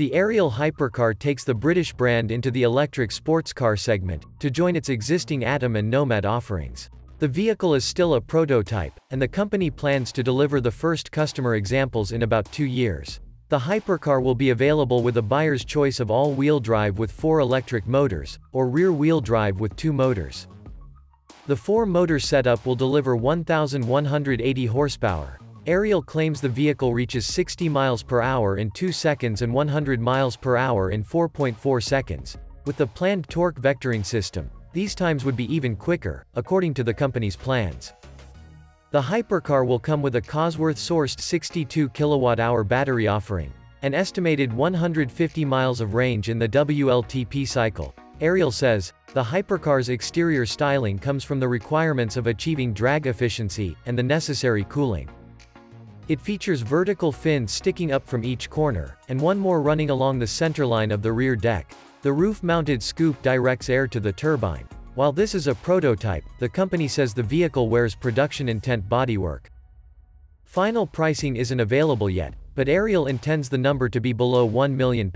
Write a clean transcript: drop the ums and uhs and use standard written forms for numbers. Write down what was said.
The Ariel Hypercar takes the British brand into the electric sports car segment, to join its existing Atom and Nomad offerings. The vehicle is still a prototype, and the company plans to deliver the first customer examples in about 2 years. The Hypercar will be available with a buyer's choice of all-wheel drive with 4 electric motors, or rear-wheel drive with 2 motors. The 4-motor setup will deliver 1,180 horsepower. Ariel claims the vehicle reaches 60 miles per hour in 2 seconds and 100 miles per hour in 4.4 seconds. With the planned torque vectoring system, these times would be even quicker, according to the company's plans. The Hypercar will come with a Cosworth-sourced 62 kWh battery offering an estimated 150 miles of range in the WLTP cycle. Ariel says, the Hypercar's exterior styling comes from the requirements of achieving drag efficiency and the necessary cooling. It features vertical fins sticking up from each corner, and one more running along the centerline of the rear deck. The roof-mounted scoop directs air to the turbine. While this is a prototype, the company says the vehicle wears production-intent bodywork. Final pricing isn't available yet, but Ariel intends the number to be below £1 million.